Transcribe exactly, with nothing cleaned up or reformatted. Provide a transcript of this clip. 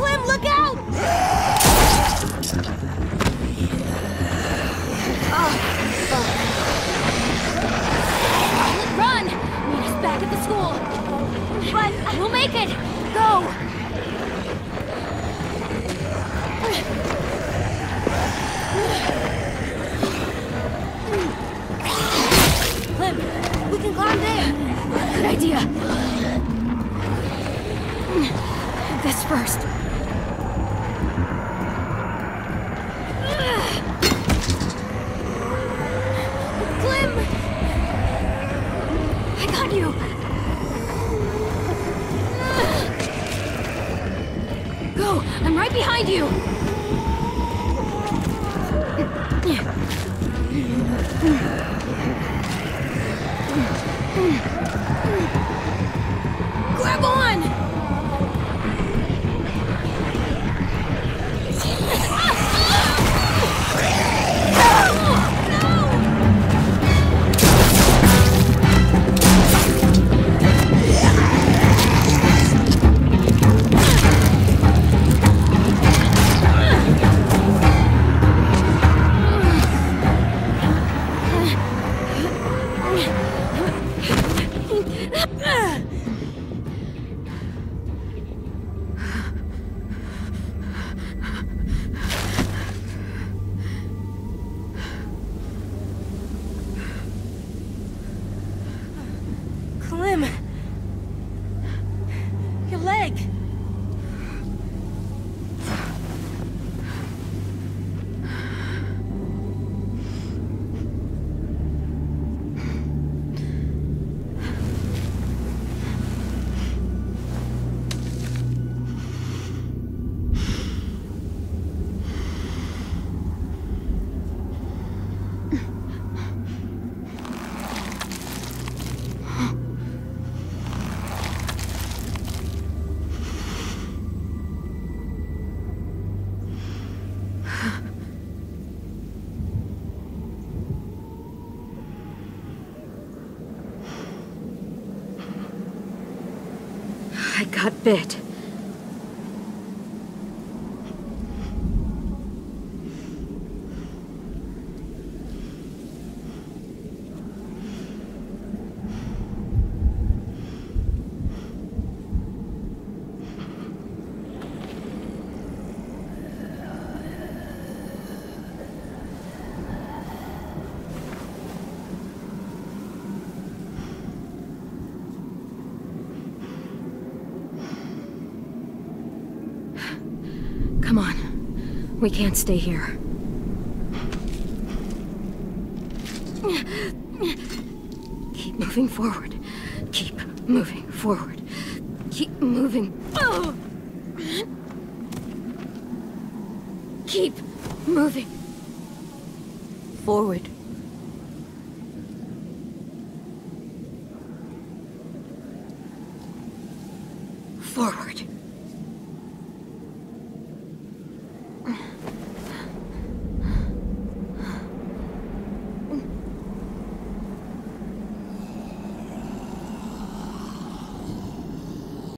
Clem, look out! Oh, fuck. Run! Meet us back at the school. Run! We'll make it! Go! We can climb there! Good idea! This first. Clem! I got you! Go! I'm right behind you! Grab on! I got bit. Come on. We can't stay here. Keep moving forward. Keep moving forward. Keep moving. Oh! Keep moving forward.